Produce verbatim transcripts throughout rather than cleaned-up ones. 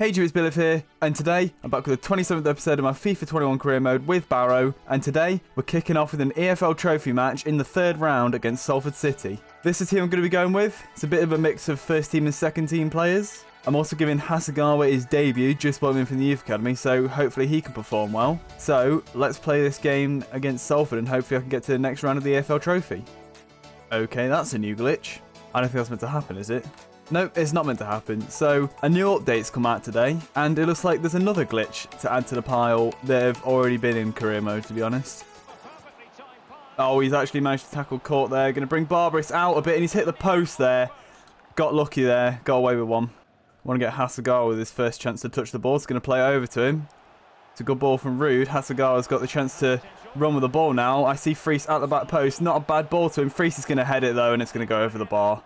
Hey, it's Biliv here, and today I'm back with the twenty-seventh episode of my FIFA twenty-one career mode with Barrow, and today we're kicking off with an E F L Trophy match in the third round against Salford City. This is the team I'm going to be going with. It's a bit of a mix of first team and second team players. I'm also giving Hasegawa his debut just by him from the Youth Academy, so hopefully he can perform well. So let's play this game against Salford and hopefully I can get to the next round of the E F L Trophy. Okay, that's a new glitch. I don't think that's meant to happen, is it? No, it's not meant to happen. So a new update's come out today and it looks like there's another glitch to add to the pile that have already been in career mode, to be honest. Oh, he's actually managed to tackle court there. Going to bring Barbaris out a bit and he's hit the post there. Got lucky there. Got away with one. Want to get Hasegawa with his first chance to touch the ball. It's going to play over to him. It's a good ball from Ruud. Hasegawa's got the chance to run with the ball now. I see Freese at the back post. Not a bad ball to him. Freese is going to head it though and it's going to go over the bar.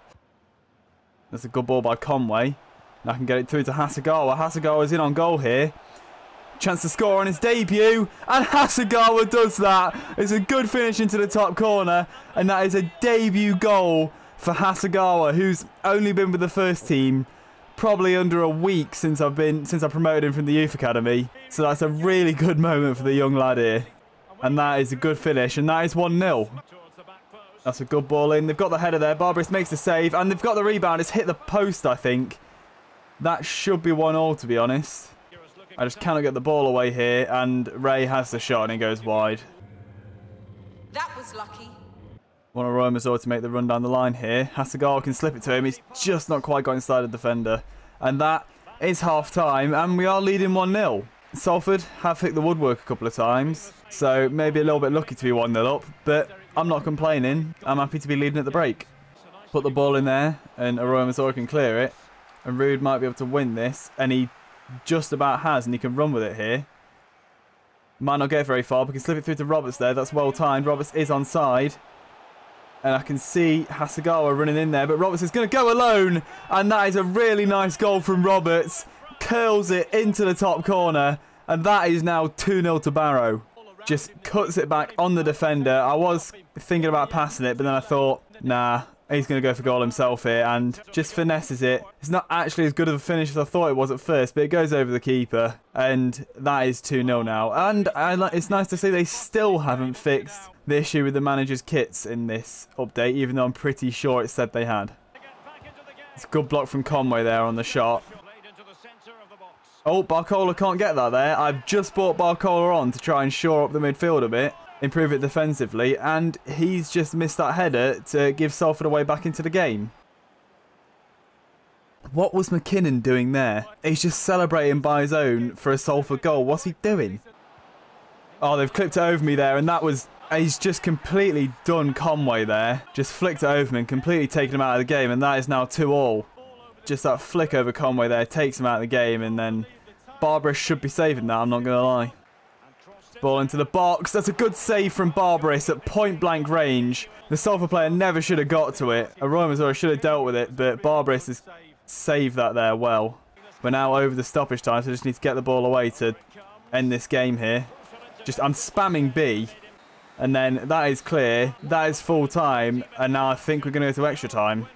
That's a good ball by Conway. And I can get it through to Hasegawa. Hasegawa's in on goal here. Chance to score on his debut. And Hasegawa does that. It's a good finish into the top corner. And that is a debut goal for Hasegawa, who's only been with the first team probably under a week since I've been since I promoted him from the Youth Academy. So that's a really good moment for the young lad here. And that is a good finish. And that is one nil. That's a good ball in. They've got the header there. Barbaris makes the save. And they've got the rebound. It's hit the post, I think. That should be one all, to be honest. I just cannot get the ball away here. And Ray has the shot and it goes wide. That was lucky. Want Roy Mazur to make the run down the line here. Hasegawa can slip it to him. He's just not quite got inside the defender. And that is half-time. And we are leading one nil. Salford have hit the woodwork a couple of times. So maybe a little bit lucky to be one nil up. But I'm not complaining. I'm happy to be leading at the break. Put the ball in there and Arroyo Mazora can clear it. And Ruud might be able to win this. And he just about has, and he can run with it here. Might not get very far, but can slip it through to Roberts there. That's well timed. Roberts is onside. And I can see Hasegawa running in there. But Roberts is going to go alone. And that is a really nice goal from Roberts. Curls it into the top corner. And that is now two nil to Barrow. Just cuts it back on the defender. I was thinking about passing it, but then I thought, nah, he's going to go for goal himself here and just finesses it. It's not actually as good of a finish as I thought it was at first, but it goes over the keeper. And that is two nil now. And I, it's nice to see they still haven't fixed the issue with the manager's kits in this update, even though I'm pretty sure it said they had. It's a good block from Conway there on the shot. Oh, Barcola can't get that there. I've just brought Barcola on to try and shore up the midfield a bit, improve it defensively, and he's just missed that header to give Salford a way back into the game. What was McKinnon doing there? He's just celebrating by his own for a Salford goal. What's he doing? Oh, they've clipped it over me there, and that was... He's just completely done Conway there. Just flicked it over me and completely taken him out of the game, and that is now two all. Just that flick over Conway there takes him out of the game, and then Barbaris should be saving that, I'm not going to lie. Ball into the box. That's a good save from Barbaris at point-blank range. The Salford player never should have got to it. Arroyo Mazora should have dealt with it, but Barbaris has saved that there well. We're now over the stoppage time, so I just need to get the ball away to end this game here. Just I'm spamming B, and then that is clear. That is full time, and now I think we're going to go to extra time.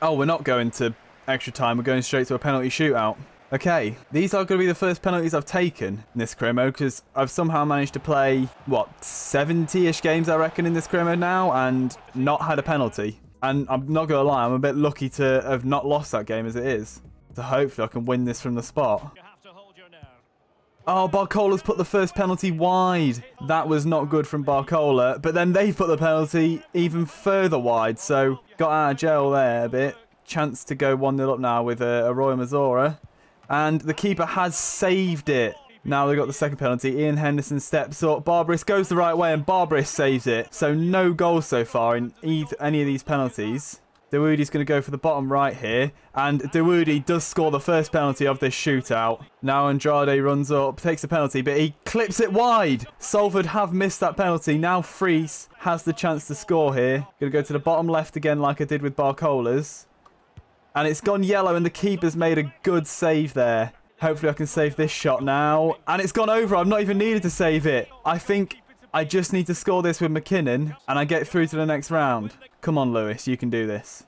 Oh, we're not going to extra time. We're going straight to a penalty shootout. Okay, these are going to be the first penalties I've taken in this career mode because I've somehow managed to play, what, seventy-ish games, I reckon, in this career mode now and not had a penalty. And I'm not going to lie, I'm a bit lucky to have not lost that game as it is. So hopefully I can win this from the spot. Oh, Barcola's put the first penalty wide. That was not good from Barcola. But then they put the penalty even further wide, so... Got out of jail there a bit. Chance to go one nil up now with uh, Arroyo Mazora. And the keeper has saved it. Now they've got the second penalty. Ian Henderson steps up. Barbaris goes the right way and Barbaris saves it. So no goals so far in either, any of these penalties. Dawoodi's going to go for the bottom right here. And Dawoodi does score the first penalty of this shootout. Now Andrade runs up, takes a penalty, but he clips it wide. Salford have missed that penalty. Now Freese has the chance to score here. Going to go to the bottom left again like I did with Barcola's. And it's gone yellow and the keeper's made a good save there. Hopefully I can save this shot now. And it's gone over. I've not even needed to save it. I think I just need to score this with McKinnon and I get through to the next round. Come on, Lewis, you can do this.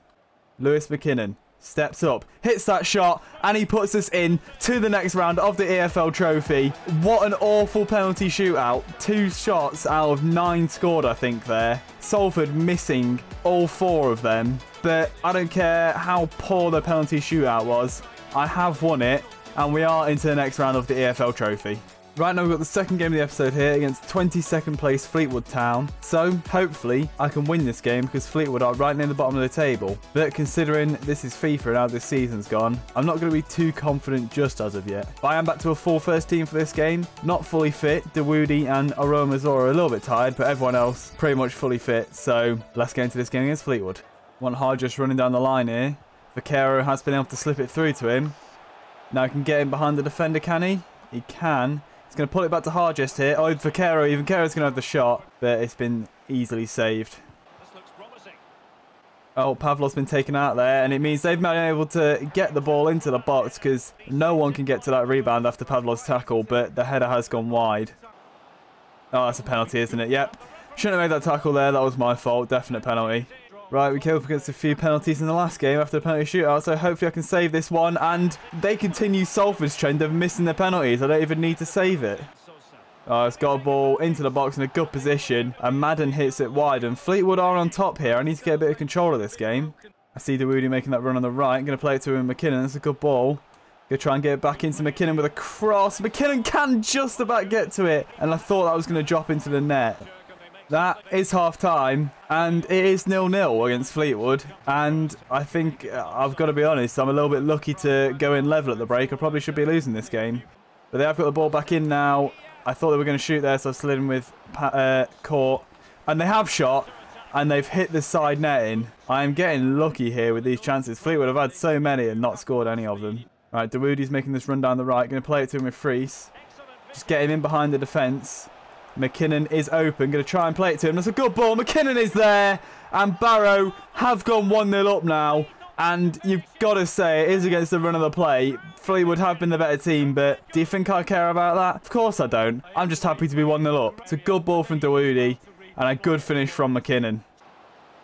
Lewis McKinnon steps up, hits that shot, and he puts us in to the next round of the E F L Trophy. What an awful penalty shootout. Two shots out of nine scored, I think, there. Salford missing all four of them. But I don't care how poor the penalty shootout was. I have won it, and we are into the next round of the E F L Trophy. Right now, we've got the second game of the episode here against twenty-second place Fleetwood Town. So, hopefully, I can win this game because Fleetwood are right near the bottom of the table. But considering this is FIFA and how this season's gone, I'm not going to be too confident just as of yet. But I am back to a full first team for this game. Not fully fit. Dawoodi and Arroyo Mazora are a little bit tired, but everyone else pretty much fully fit. So, let's get into this game against Fleetwood. One Hardjes running down the line here. Vaquero has been able to slip it through to him. Now, he can get in behind the defender, can he? He can. He's going to pull it back to Hargest here. Oh, Vaquero. Even Vaquero's going to have the shot. But it's been easily saved. This looks promising. Oh, Pavlov's been taken out there. And it means they've been able to get the ball into the box because no one can get to that rebound after Pavlov's tackle. But the header has gone wide. Oh, that's a penalty, isn't it? Yep. Shouldn't have made that tackle there. That was my fault. Definite penalty. Right, we came up against a few penalties in the last game after the penalty shootout, so hopefully I can save this one. And they continue Salford's trend of missing their penalties. I don't even need to save it. Oh, it's got a ball into the box in a good position. And Madden hits it wide. And Fleetwood are on top here. I need to get a bit of control of this game. I see Dawoodi making that run on the right. I'm going to play it to him, McKinnon. That's a good ball. Going to try and get it back into McKinnon with a cross. McKinnon can just about get to it. And I thought that was going to drop into the net. That is half-time, and it is nil nil against Fleetwood. And I think, I've got to be honest, I'm a little bit lucky to go in level at the break. I probably should be losing this game. But they have got the ball back in now. I thought they were going to shoot there, so I've slid in with uh, Court. And they have shot, and they've hit the side net in. I am getting lucky here with these chances. Fleetwood have had so many and not scored any of them. All right, Dawoodi's making this run down the right. Going to play it to him with Freese. Just get him in behind the defence. McKinnon is open. Going to try and play it to him. That's a good ball. McKinnon is there. And Barrow have gone one nil up now. And you've got to say, it is against the run of the play. Fleetwood have been the better team, but do you think I care about that? Of course I don't. I'm just happy to be one nil up. It's a good ball from Dawoodi and a good finish from McKinnon.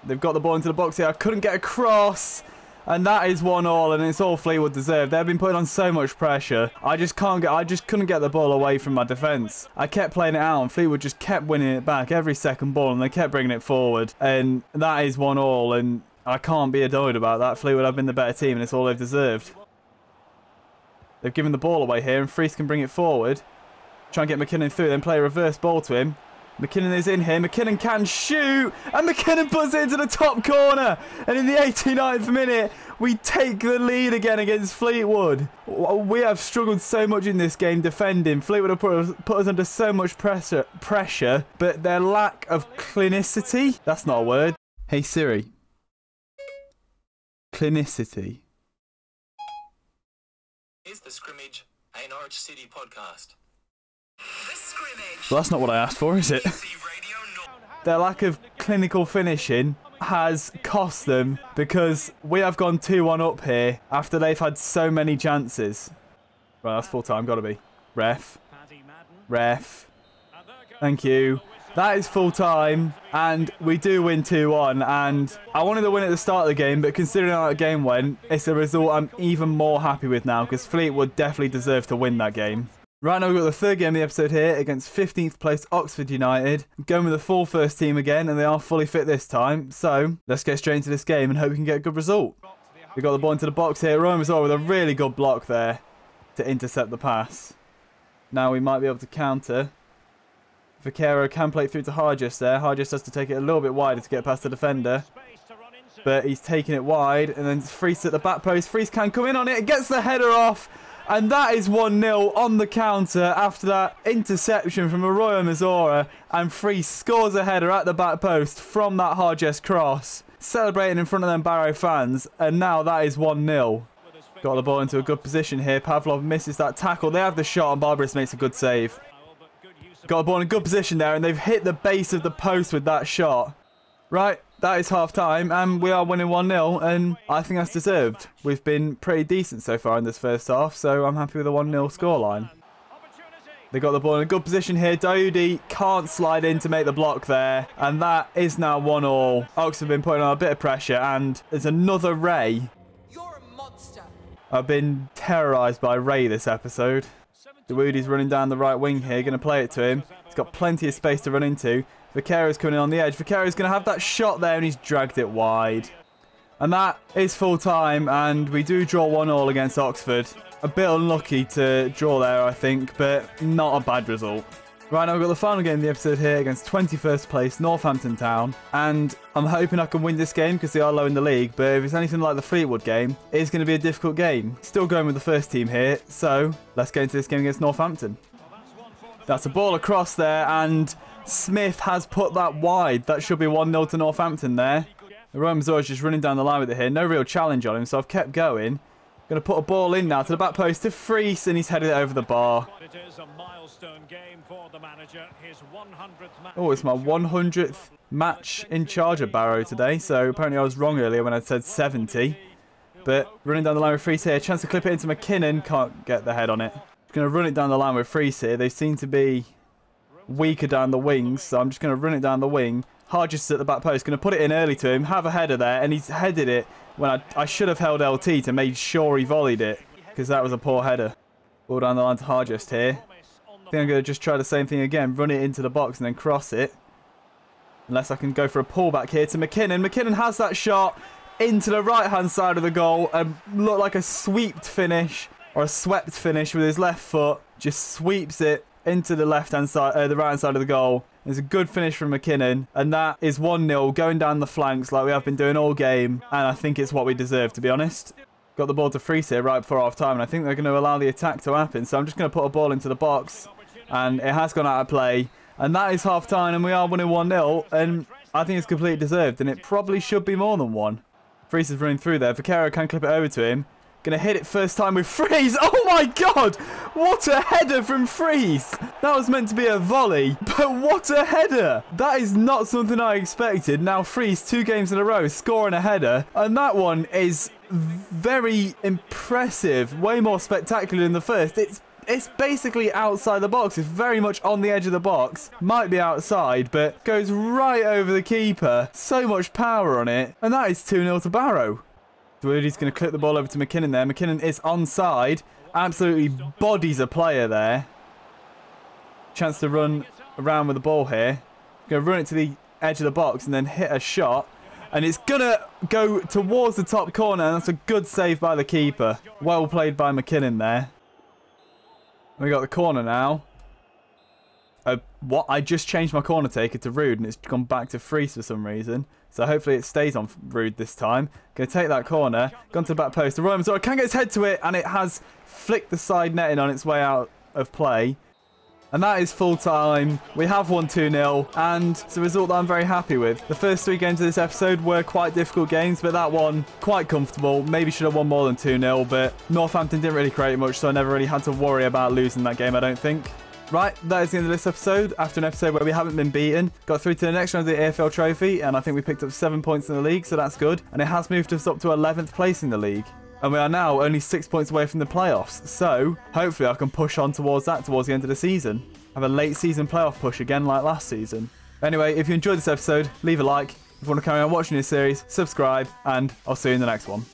They've got the ball into the box here. I couldn't get across. And that is one all, and it's all Fleetwood deserved. They've been putting on so much pressure. I just can't get, I just couldn't get the ball away from my defence. I kept playing it out, and Fleetwood just kept winning it back every second ball, and they kept bringing it forward. And that is one all, and I can't be annoyed about that. Fleetwood have been the better team, and it's all they've deserved. They've given the ball away here, and Freese can bring it forward. Try and get McKinnon through, then play a reverse ball to him. McKinnon is in here. McKinnon can shoot. And McKinnon puts it into the top corner. And in the eighty-ninth minute, we take the lead again against Fleetwood. We have struggled so much in this game defending. Fleetwood have put us, put us under so much pressure, pressure, but their lack of clinicity. That's not a word. Hey, Siri. Clinicity. Is the scrimmage a Norwich City podcast? Well, that's not what I asked for, is it? Their lack of clinical finishing has cost them because we have gone two one up here after they've had so many chances. Right, that's full time, gotta be. Ref. Ref. Thank you. That is full time, and we do win two one, and I wanted to win at the start of the game, but considering how that game went, it's a result I'm even more happy with now because Fleetwood definitely deserve to win that game. Right now, we've got the third game of the episode here against fifteenth place Oxford United. Going with the full first team again, and they are fully fit this time. So, let's get straight into this game and hope we can get a good result. We've got the ball into the box here. Roy Mazur with a really good block there to intercept the pass. Now, we might be able to counter. Vaquero can play through to Hargis there. Hargis has to take it a little bit wider to get past the defender. But he's taking it wide, and then Freese at the back post. Freese can come in on it. It gets the header off. And that is one nil on the counter after that interception from Arroyo Mazora. And Freese scores a header at the back post from that Hargest cross. Celebrating in front of them Barrow fans. And now that is one nil. Got the ball into a good position here. Pavlov misses that tackle. They have the shot and Barbaris makes a good save. Got the ball in a good position there. And they've hit the base of the post with that shot. Right, that is half-time, and we are winning one nil, and I think that's deserved. We've been pretty decent so far in this first half, so I'm happy with the one nil scoreline. They got the ball in a good position here. Dawoodi can't slide in to make the block there, and that is now one all. Oxford have been putting on a bit of pressure, and there's another Ray. You're a I've been terrorised by Ray this episode. Dawoodi's running down the right wing here, going to play it to him. He's got plenty of space to run into. Vaquero's coming in on the edge. Vaquero's going to have that shot there, and he's dragged it wide. And that is full time, and we do draw one all against Oxford. A bit unlucky to draw there, I think, but not a bad result. Right, now we've got the final game of the episode here against twenty-first place Northampton Town, and I'm hoping I can win this game because they are low in the league, but if it's anything like the Fleetwood game, it's going to be a difficult game. Still going with the first team here, so let's go into this game against Northampton. That's a ball across there, and Smith has put that wide. That should be one nil to Northampton there. Roy Mazur is just running down the line with it here. No real challenge on him, so I've kept going. Going to put a ball in now to the back post to Freese, and he's headed it over the bar. It is a milestone game for the manager. His one hundredth match. Oh, it's my one hundredth match in charge of Barrow today, so apparently I was wrong earlier when I said seventy. But running down the line with Freese here. Chance to clip it into McKinnon. Can't get the head on it. Going to run it down the line with Freese here. They seem to be weaker down the wings, so I'm just going to run it down the wing. Hargis at the back post, going to put it in early to him, have a header there, and he's headed it when I, I should have held L T to make sure he volleyed it, because that was a poor header. Ball down the line to Hargis here. I think I'm going to just try the same thing again, run it into the box and then cross it. Unless I can go for a pullback here to McKinnon. McKinnon has that shot into the right-hand side of the goal and looked like a swept finish, or a swept finish with his left foot. Just sweeps it into the left-hand side, uh, the right-hand side of the goal. It's a good finish from McKinnon, and that is one nil, going down the flanks like we have been doing all game, and I think it's what we deserve, to be honest. Got the ball to Freese here right before half-time, and I think they're going to allow the attack to happen, so I'm just going to put a ball into the box, and it has gone out of play, and that is half-time, and we are winning one nil, and I think it's completely deserved, and it probably should be more than one. Freese is running through there. Vaquero can clip it over to him. Going to hit it first time with Freese. Oh my God! What a header from Freese! That was meant to be a volley, but what a header! That is not something I expected. Now Freese, two games in a row, scoring a header, and that one is very impressive. Way more spectacular than the first. It's It's basically outside the box. It's very much on the edge of the box. Might be outside, but goes right over the keeper. So much power on it, and that is two nil to Barrow. Dawoodi's going to clip the ball over to McKinnon there. McKinnon is onside. Absolutely bodies a player there. Chance to run around with the ball here. Going to run it to the edge of the box and then hit a shot. And it's going to go towards the top corner. And that's a good save by the keeper. Well played by McKinnon there. We got the corner now. Uh, what? I just changed my corner taker to Ruud, and it's gone back to Freese for some reason. So hopefully it stays on Ruud this time. Going to take that corner. Gone to the back post. The Roy Mazur can get his head to it, and it has flicked the side netting on its way out of play. And that is full time. We have won two nil, and it's a result that I'm very happy with. The first three games of this episode were quite difficult games, but that one, quite comfortable. Maybe should have won more than two nil, but Northampton didn't really create much, so I never really had to worry about losing that game, I don't think. Right, that is the end of this episode. After an episode where we haven't been beaten, got through to the next round of the E F L Trophy, and I think we picked up seven points in the league, so that's good. And it has moved us up to eleventh place in the league. And we are now only six points away from the playoffs, so hopefully I can push on towards that towards the end of the season. Have a late season playoff push again like last season. Anyway, if you enjoyed this episode, leave a like. If you want to carry on watching this series, subscribe, and I'll see you in the next one.